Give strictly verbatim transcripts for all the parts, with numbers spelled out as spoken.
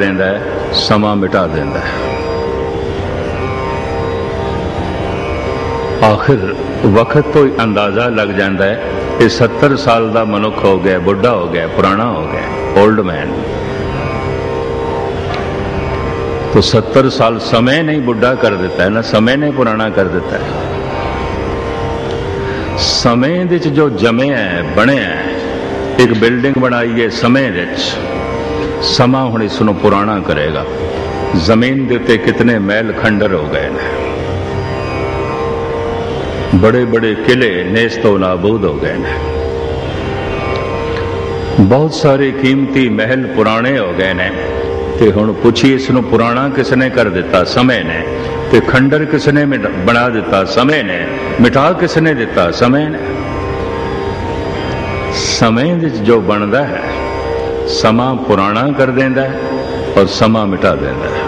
देंदा है, समा मिटा देंदा है। आखिर वक्त तो अंदाजा लग जाता है कि सत्तर साल का मनुख हो गया, बुढ़ा हो गया, पुराना हो गया, ओल्ड मैन। तो सत्तर साल समय नहीं बुढ़ा कर देता है, ना समय नहीं पुराना कर देता है। समय विच जो जमे है बने है, एक बिल्डिंग बनाई है समय विच, समा हुण इस नूं पुराना करेगा। जमीन दे उत्ते कितने महल खंडर हो गए ने, बड़े बड़े किले नेस्तो नाबूद हो गए हैं, बहुत सारे कीमती महल पुराने हो गए हैं। तो हुण पूछिए इसनूं पुराना किसने कर दिता? समय ने। तो खंडर किसने बना दिता? समय ने। मिटा किसने दिता? समय ने। समय विच जो बनता है, समा पुराना कर देंदा है और समा मिटा देंदा है।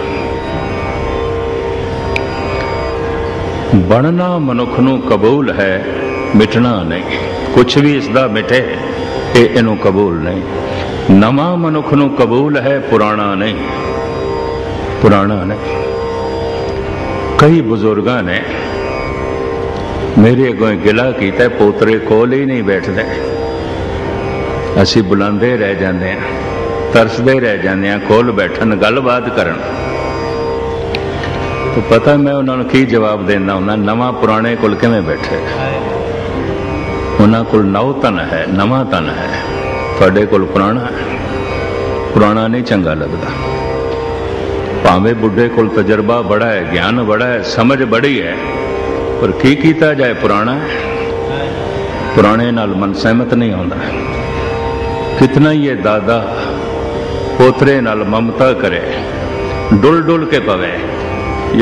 बनना मनुख नूं कबूल है, मिटना नहीं। कुछ भी इसदा मिटे ये इनूं कबूल नहीं। नवा मनुख नूं कबूल है, पुराना नहीं, पुराना नहीं। कई बुजुर्गां ने मेरे अगों गिला कीता, पोतरे कोल ही नहीं बैठदे, असीं बुलांदे रह जांदे हां, तरसदे रह जांदे हां कोल बैठण, गलबात करन। तो पता मैं उन्होंने की जवाब देना होना, नवा पुराने कोल किवें बैठे? उन्होंने कोल नव तन है, नवा तन है, तुहाडे कोल पुराना है। पुराना नहीं चंगा लगता। भावें बुढ़े कोल तजर्बा बड़ा है, ज्ञान बड़ा है, समझ बड़ी है, पर की कीता जाए, पुराना है। पुराने नाल मन सहमत नहीं होंदा। कितना ये दादा पोतरे नाल ममता करे, डुल डुल के पवे।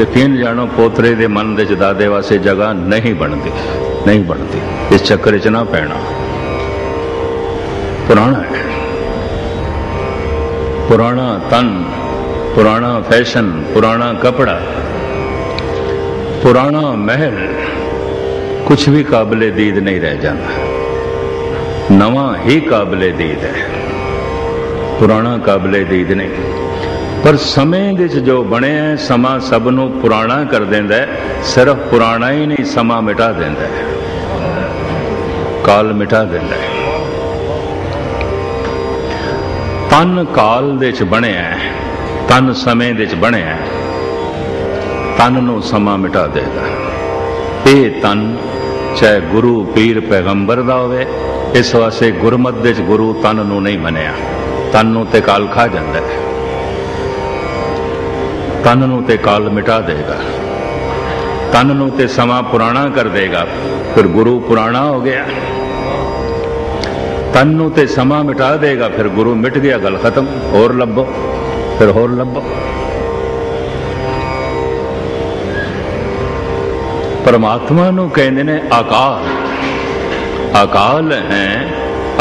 यकीन जानो पोतरे दे मन दे दादे वास्ते जगह नहीं बनती, नहीं बनती। इस चक्कर च ना पैना। पुराना है, पुराना तन, पुराना फैशन, पुराना कपड़ा, पुराना महल, कुछ भी काबिले दीद नहीं रह जाता। नवा ही काबिले दीद है, पुराना काबिले दीद नहीं। पर समय दे जो बने हैं, समा सबनों पुराना कर देंदा है। सिर्फ पुराना ही नहीं, समा मिटा देंदा है, काल मिटा देंदा है। तन काल दे च बने हैं, तन समय दे च बने हैं, तन नूं समा मिटा देगा। ये तन चाहे गुरु पीर पैगंबर दा होवे, इस वास्ते गुरमत दे च गुरु तन नूं नहीं मनिया। तन नूं ते काल खा जांदा है, तन नूं ते काल मिटा देगा, तन नूं ते समा पुराना कर देगा। फिर गुरु पुराना हो गया। तन नूं ते समा मिटा देगा, फिर गुरु मिट गया, गल खत्म। और लब्बो, फिर और लब्बो। परमात्मा नूं कहंदे ने अकाल। अकाल है,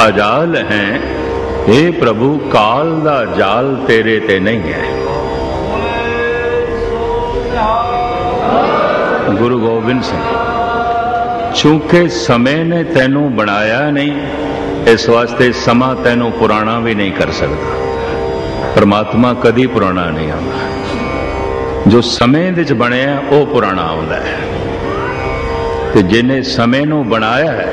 अजाल है। हे प्रभु, काल दा जाल तेरे ते नहीं है। गुरु गोबिंद सिंह, चूंकि समय ने तेनू बनाया नहीं, इस वास्ते समा तेनू पुराना भी नहीं कर सकता। परमात्मा कदी पुराना नहीं आंदा। जो समय दे च बने है वह पुराना आंदा है। ते जिन्हें समय नू बनाया है,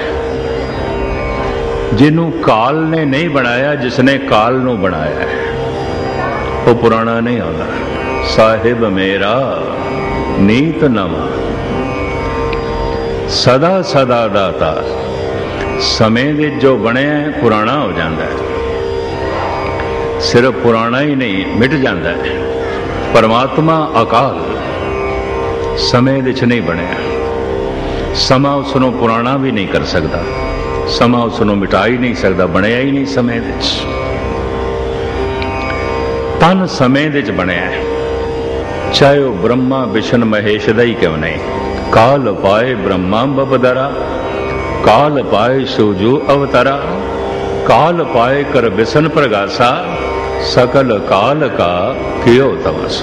जिन्हों काल ने नहीं बनाया, जिसने काल नू बनाया है, वह पुराना नहीं आंदा। साहिब मेरा नीत नवा, सदा सदा दाता। समय दे जो बने हैं, पुराना हो जाता है। सिर्फ पुराना ही नहीं, मिट जाता है। परमात्मा अकाल, समय दे च नहीं बने। समा उसनों पुराना भी नहीं कर सकता, समा उसनों मिटा ही नहीं सकता, बनया ही नहीं समय दे च। तन समय दे च बनया है, चाहे वह ब्रह्मा विष्णु महेश दा ही क्यों नहीं। काल पाए ब्रह्मा बपदरा, काल पाए सूजू अवतारा, काल पाए कर बिसन प्रगासा, सकल काल का कियो तमस।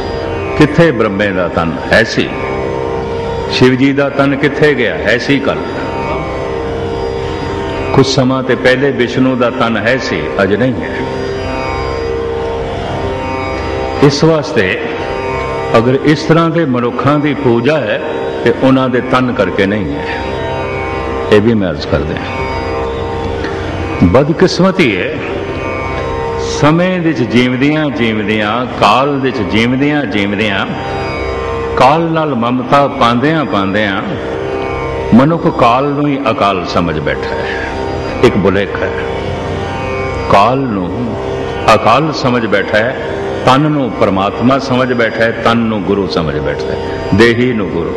किथे ब्रह्मे दा तन ऐसी, शिव जी दा तन किथे गया ऐसी कल। कुछ समा ते पहले विष्णु दा तन ऐसी, अज नहीं है। इस वास्ते अगर इस तरह के मनुखा की पूजा है तो उन्होंने तन करके नहीं है। ये भी मैं अर्ज कर दें, बदकिस्मती है समय जीवदियाँ जीवदियाँ काल जीवदियाँ जीवदियाँ काल नाल ममता पांदियां पांदियां मनुख काल नूं ही अकाल समझ बैठा है। एक बुलेख है, काल नूं अकाल समझ बैठा है, तन नूं परमात्मा समझ बैठा है, तन नूं गुरु समझ बैठा है, देही नूं गुरु।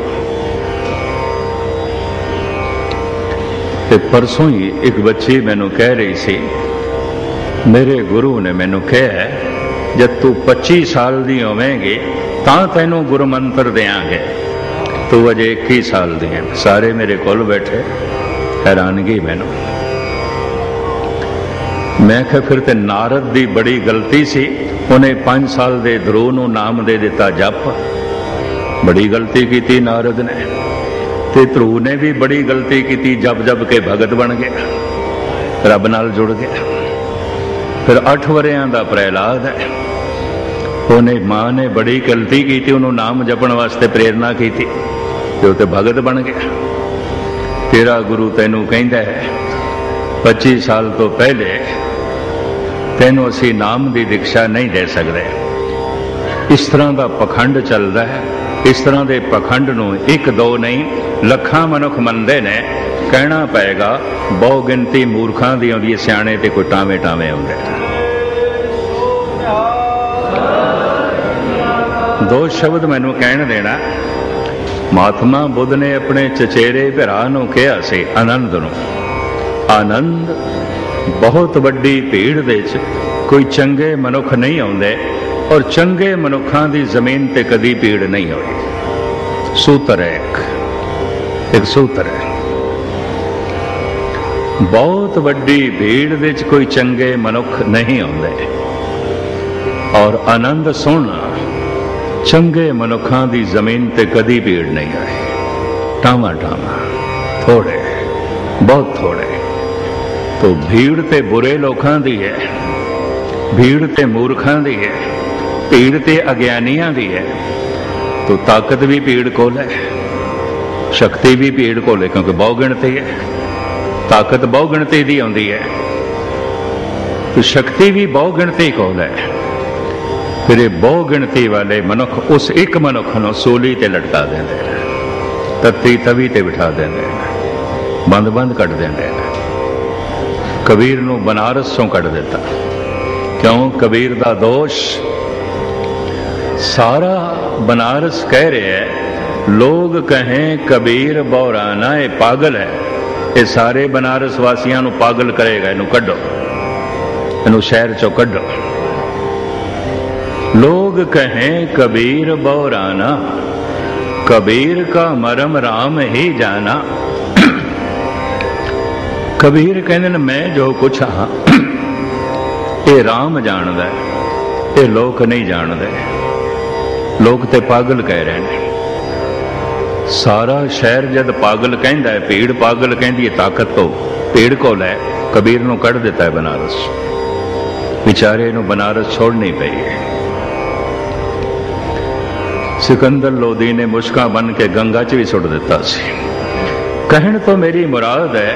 ते परसों ही एक बच्ची मैनू कह रही सी, मेरे गुरु ने मैनू कहा है जब तू पच्ची साल दी होवेंगी तां तैनू गुरु मंत्र देंगे, तू अजे इक्की साल दी है। सारे मेरे कोल बैठे, हैरानगी मैनू। मैं कहा फिर ते नारद दी बड़ी गलती सी, उन्हें पांच साल दे ध्रुव नू नाम दे दिता जप, बड़ी गलती की नारद ने। ते ध्रुव ने भी बड़ी गलती की, जप जप के भगत बन गया, रब नाल जुड़ गया। फिर अठ वरियां दा प्रहलाद है, उन्हें मां ने बड़ी गलती की, उन्होंने नाम जपण वास्ते प्रेरणा की, तो भगत बन गया। तेरा गुरु तेनू कहता है पच्ची साल तो पहले तेनू असी नाम की दीक्षा नहीं दे सकते। इस तरह का पखंड चलता है, इस तरह के पखंड नूं एक दो नहीं लखां मनुख मनते ने। कहना पएगा बहु गिनती मूर्खां दी आउंदी है, सियाणे ते कोई टावे टावे आउंदे। दो शब्द मैनू कहण देना, महात्मा बुद्ध ने अपने चचेरे भरा नूं कहा सी आनंद नूं, आनंद बहुत वड्डी भीड़ दे च कोई चंगे मनुख नहीं आउंदे और चंगे मनुखां दी जमीन ते कदी भीड़ नहीं होई। सूत्र है, एक एक सूत्र है, बहुत वड्डी भीड़ विच कोई चंगे मनुख नहीं आउंदे और आनंद सोहना चंगे मनुखां दी जमीन ते कदी भीड़ नहीं आई। टावा टावा थोड़े, बहुत थोड़े। तो भीड़ ते बुरे लोकां दी है, भीड़ ते मूर्खां दी है, भीड़ ते अज्ञानियां दी है। तो ताकत भी भीड़ कोल है, शक्ति भी भीड़ कोल है, क्योंकि बहुगिणती है। ताकत बहुगिणती दी आउंदी है, तो शक्ति भी बहुगिणती कोल है। फिर बहुगिणती वाले मनुख उस एक मनुख नूं सोली ते लटका देंदे ने, तत्ती तवी ते बिठा देंदे ने, बंद बंद कट देंदे ने। कबीर नूं बनारस चों कट दिता, क्यों? कबीर दा दोष सारा बनारस कह रहा है, लोग कहें कबीर बौराना ये पागल है। ये सारे बनारस वासियां नूं पागल करेगा, इनू कड्डो, इनू शहर चो कड्डो। लोग कहें कबीर बौराना, कबीर का मरम राम ही जाना। कबीर कहंदे मैं जो कुछ हाँ ये राम जानदा है, ये लोग नहीं जानदे। लोग ते पागल कह रहे हैं, सारा शहर जद पागल कहता है, भीड़ पागल कहती है, ताकत तो भीड़ को लै। कबीर नूं कढ़ दिता है बनारस, बेचारे नूं बनारस छोड़नी पई है। सिकंदर लोधी ने मुश्का बन के गंगा च भी सुट दिता सी। कहण तो मेरी मुराद है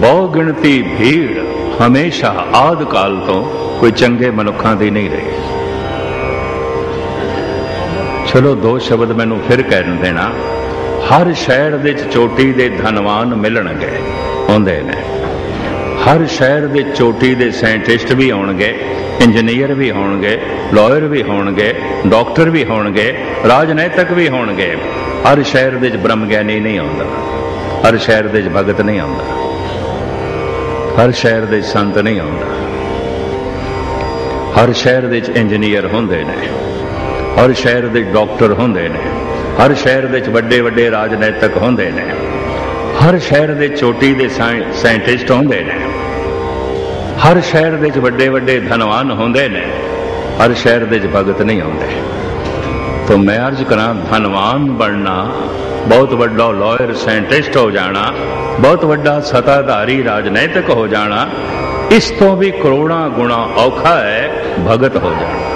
बहुगिणती भीड़ हमेशा आद काल तो कोई चंगे मनुखां दी नहीं रही। चलो दो शब्द मैनू फिर कहन देना, हर शहर दे चोटी दे धनवान मिलन गए आउंदे ने, हर शहर दे चोटी दे साइंटिस्ट भी आउणगे, इंजीनियर भी होणगे, लॉयर भी होणगे, डॉक्टर भी होणगे, राजनीतिक भी होणगे। हर शहर दे ब्रह्म ज्ञानी नहीं आउंदा, हर शहर दे भगत नहीं आउंदा, हर शहर दे संत नहीं आउंदा। हर शहर दे इंजीनियर होंदे ने, हर शहर के डॉक्टर होंदे ने, हर शहर के वड्डे वड्डे राजनीतिक होंदे ने, हर शहर के चोटी के साइंटिस्ट होंदे ने, हर शहर के वड्डे वड्डे धनवान होंदे ने, हर शहर के भगत नहीं होंदे। तो मैं अर्ज करा, धनवान बनना, बहुत वड्डा लॉयर साइंटिस्ट हो जाना, बहुत वड्डा सत्ताधारी राजनीतिक हो जाना, इस तो भी करोड़ों गुणा औखा है भगत हो जाना।